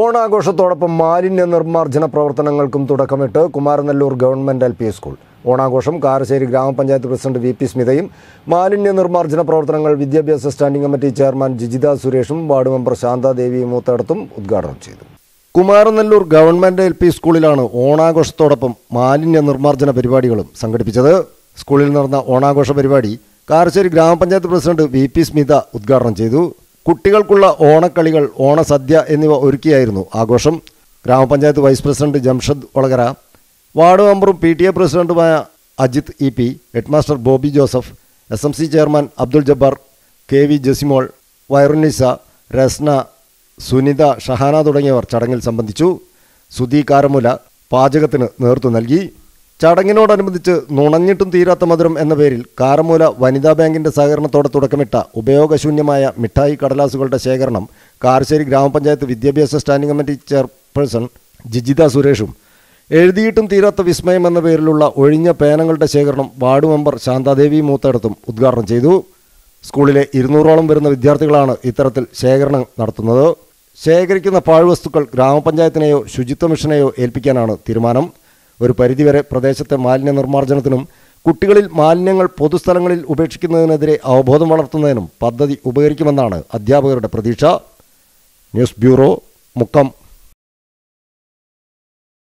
ഓണാഘോഷത്തോടൊപ്പം മാലിന്യ നിർമ്മാർജ്ജന പ്രവർത്തനങ്ങൾക്കും തുടക്കമിട്ട് കുമാരനെല്ലൂർ ഗവൺമെൻറ്റൽ പി സ്കൂൾ. ഓണാഘോഷം കാരശ്ശേരി ഗ്രാമപഞ്ചായത്ത് പ്രസിഡന്റ് വി പി സ്മിതയും മാലിന്യ നിർമ്മാർജ്ജന പ്രവർത്തനങ്ങൾ വിദ്യാഭ്യാസ സ്റ്റാൻഡിംഗ് കമ്മിറ്റി ചെയർമാൻ ജിജിത സുരേഷും വാർഡ് മെമ്പർ ശാന്താദേവി മൂത്തടത്തും ഉദ്ഘാടനം ചെയ്തു. കുമാരനെല്ലൂർ ഗവൺമെൻറ് എൽ പി സ്കൂളിലാണ് ഓണാഘോഷത്തോടൊപ്പം മാലിന്യ നിർമ്മാർജ്ജന പരിപാടികളും സംഘടിപ്പിച്ചത്. സ്കൂളിൽ നടന്ന ഓണാഘോഷ പരിപാടി കാരശ്ശേരി ഗ്രാമപഞ്ചായത്ത് പ്രസിഡന്റ് വി പി സ്മിത ഉദ്ഘാടനം ചെയ്തു. കുട്ടികൾക്കുള്ള ഓണക്കളികൾ, ഓണസദ്യ എന്നിവ ഒരുക്കിയായിരുന്നു ആഘോഷം. ഗ്രാമപഞ്ചായത്ത് vice president Jamshad Olakara, ward മെമ്പറും പി ടി എ പ്രസിഡന്റുമായ Ajith E P, headmaster Bobby Joseph, S M C chairman Abdul Jabbar, K V Jesimol, Vairunisa, Rasna, Sunitha, Shahana തുടങ്ങിയവർ ചടങ്ങിൽ സംബന്ധിച്ചു. സുധി കാരമുല പാചകത്തിന് നേതൃത്വം നൽകി. ചടങ്ങിനോടനുബന്ധിച്ച് നുണഞ്ഞിട്ടും തീരാത്ത മധുരം എന്ന പേരിൽ കാരമൂല വനിതാ ബാങ്കിൻ്റെ സഹകരണത്തോടെ തുടക്കമിട്ട ഉപയോഗശൂന്യമായ മിഠായി കടലാസുകളുടെ ശേഖരണം കാരശ്ശേരി ഗ്രാമപഞ്ചായത്ത് വിദ്യാഭ്യാസ സ്റ്റാൻഡിംഗ് കമ്മിറ്റി ചെയർപേഴ്സൺ ജിജിത സുരേഷും, എഴുതിയിട്ടും തീരാത്ത വിസ്മയം എന്ന പേരിലുള്ള ഒഴിഞ്ഞ പേനകളുടെ ശേഖരണം വാർഡ് മെമ്പർ ശാന്താദേവി മൂത്തടത്തും ഉദ്ഘാടനം ചെയ്തു. സ്കൂളിലെ 200ഓളം വരുന്ന വിദ്യാർത്ഥികളാണ് ഇത്തരത്തിൽ ശേഖരണം നടത്തുന്നത്. ശേഖരിക്കുന്ന പാഴ്വസ്തുക്കൾ ഗ്രാമപഞ്ചായത്തിനെയോ ശുചിത്വ മിഷനെയോ ഏൽപ്പിക്കാനാണ് തീരുമാനം. ഒരു പരിധിവരെ പ്രദേശത്തെ മാലിന്യ നിർമ്മാർജ്ജനത്തിനും കുട്ടികളിൽ മാലിന്യങ്ങൾ പൊതുസ്ഥലങ്ങളിൽ ഉപേക്ഷിക്കുന്നതിനെതിരെ അവബോധം വളർത്തുന്നതിനും പദ്ധതി ഉപകരിക്കുമെന്നാണ് അധ്യാപകരുടെ പ്രതീക്ഷ. News bureau, Mukkam.